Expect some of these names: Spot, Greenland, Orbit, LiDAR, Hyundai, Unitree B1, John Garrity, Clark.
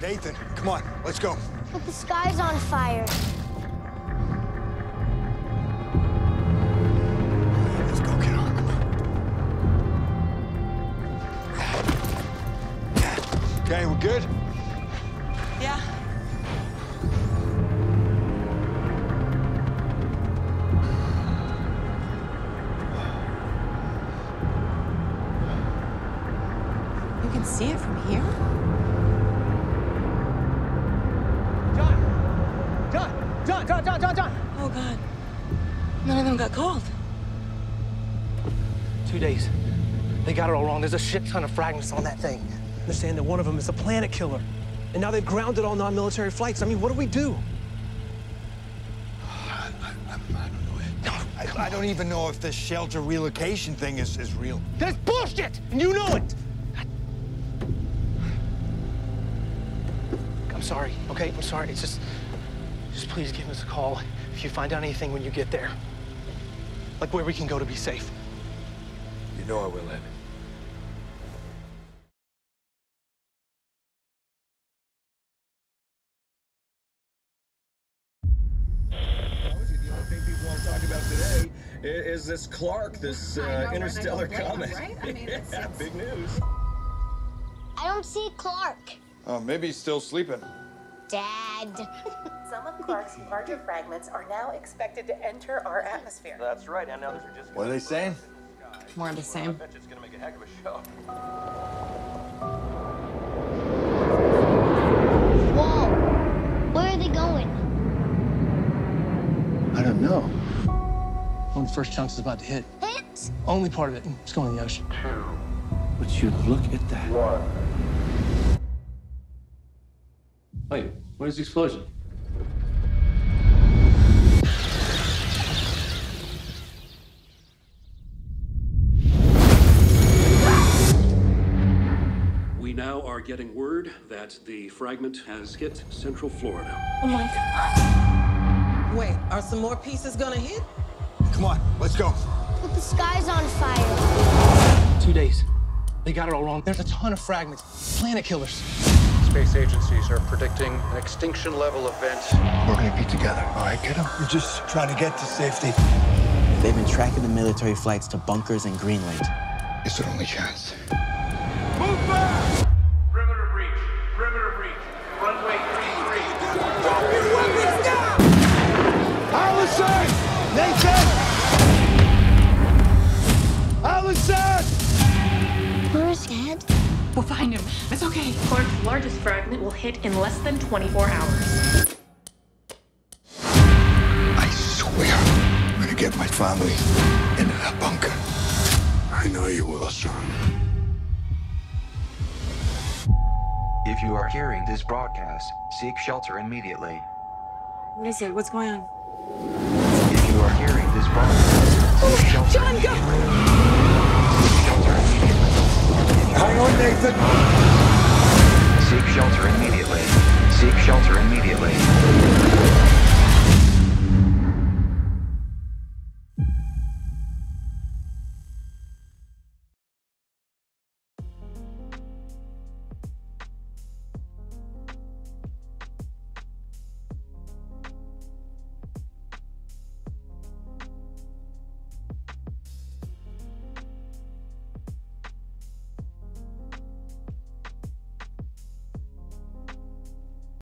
Nathan, come on, let's go. But the sky's on fire. Let's go, kiddo. Come on. Okay, we're good? Yeah. You can see it from here? John! Oh, God. None of them got cold. 2 days. They got it all wrong. There's a shit ton of fragments on that thing. They're saying that one of them is a planet killer. And now they've grounded all non-military flights. I mean, what do we do? I don't know. No, I don't even know if this shelter relocation thing is real. That's bullshit! And you know it! I'm sorry, okay? I'm sorry. It's just... please give us a call if you find out anything when you get there. Like where we can go to be safe. You know I will, Evan. Is this Clark, this interstellar comet? Right? I mean, yeah, big news. I don't see Clark. Maybe he's still sleeping. Dad. Some of Clark's larger fragments are now expected to enter our atmosphere. That's right, and others are just... What are they saying? More of the same. I bet it's gonna make a heck of a show. Whoa! Where are they going? I don't know. One of the first chunks is about to hit. Hit? Only part of it. It's going in the ocean. Two. Would you look at that? One. Wait, where's the explosion? We now are getting word that the fragment has hit Central Florida. Oh my God. Wait, are some more pieces gonna hit? Come on, let's go. But the sky's on fire. 2 days. They got it all wrong. There's a ton of fragments. Planet killers. Space agencies are predicting an extinction level event. We're gonna be together, all right, kiddo? We're just trying to get to safety. They've been tracking the military flights to bunkers in Greenland. It's their only chance. Move back! Perimeter breach. Perimeter breach. Runway 33. Drop your weapons down! Allison! Nathan! Allison! Where's Dad? We'll find him. It's okay. Clark's largest fragment will hit in less than 24 hours. I swear I'm gonna get my family into that bunker. I know you will, son. If you are hearing this broadcast, seek shelter immediately. What is it? What's going on? If you are hearing this broadcast, seek shelter John, immediately. Go! Hang on, Nathan! Seek shelter immediately.